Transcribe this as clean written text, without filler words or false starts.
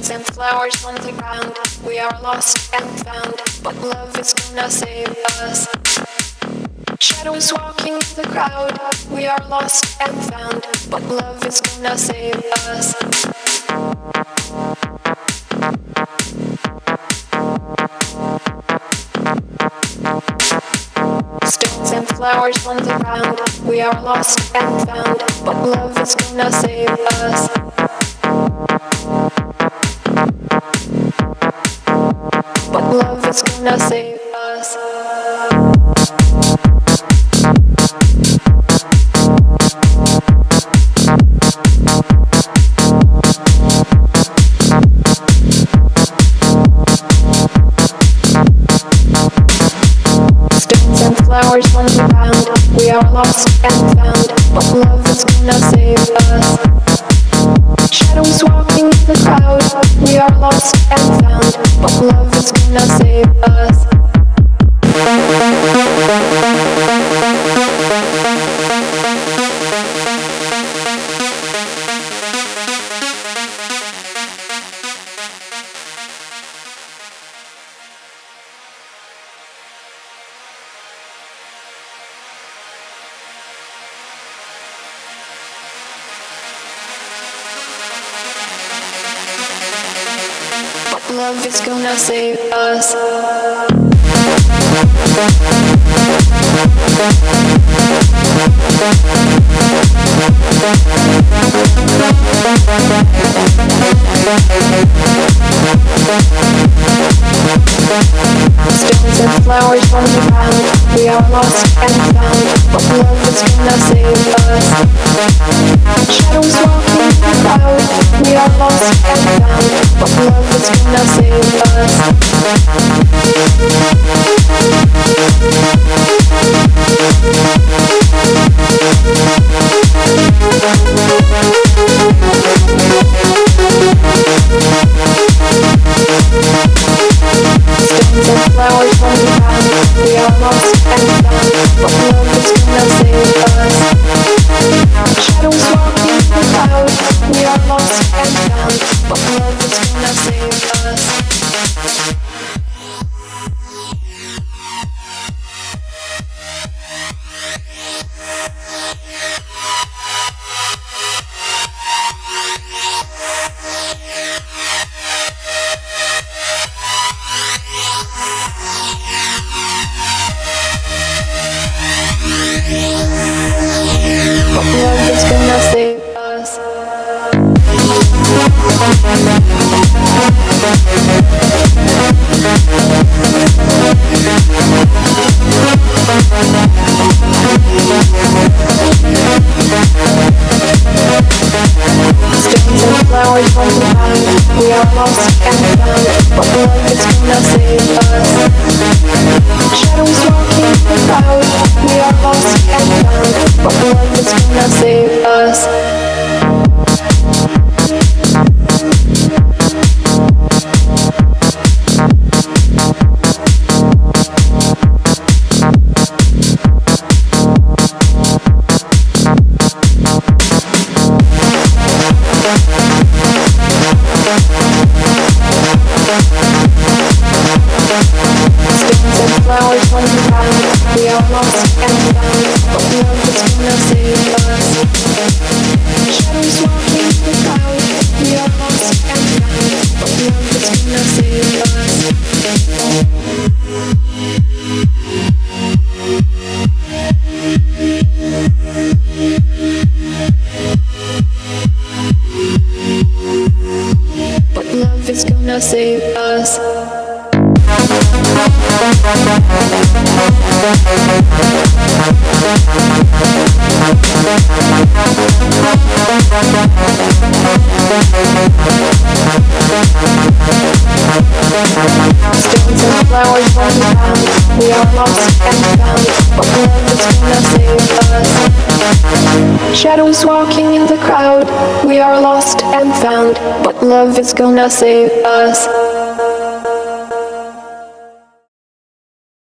leaves and flowers on the ground. We are lost and found, but love is gonna save us. Shadows walking in the crowd. We are lost and found, but love is gonna save us. Stones and flowers on the ground. We are lost and found, but love is gonna save us. But love is gonna save us. Flowers on the ground, we are lost and found, but love is gonna save us. Shadows walking in the crowd, we are lost and found, but love is gonna save us. Love is gonna save us. Stones and flowers on the ground. We are lost and found, but love is gonna save us. Shadows walking in the cloud. We are lost and found, but love is gonna save us. Stones and flowers on the ground. We are lost. But love is gonna save us. Shadows walking in the clouds. We are lost and found, but love is gonna save us. Love is gonna save us. Stones and flowers on the ground. We are lost and found, but love is gonna save us. Shadows walking in the clouds. We are lost and found, but love is gonna save us. Flowers on the ground, we are lost and found, but love is gonna save us. Shadows walking in the clouds, we are lost and found, but love is gonna save us. But love is gonna save us. Stones and flowers on the ground. We are lost and found, but love is gonna save us. Shadows walking in the crowd. We are lost and found, but love is gonna save us.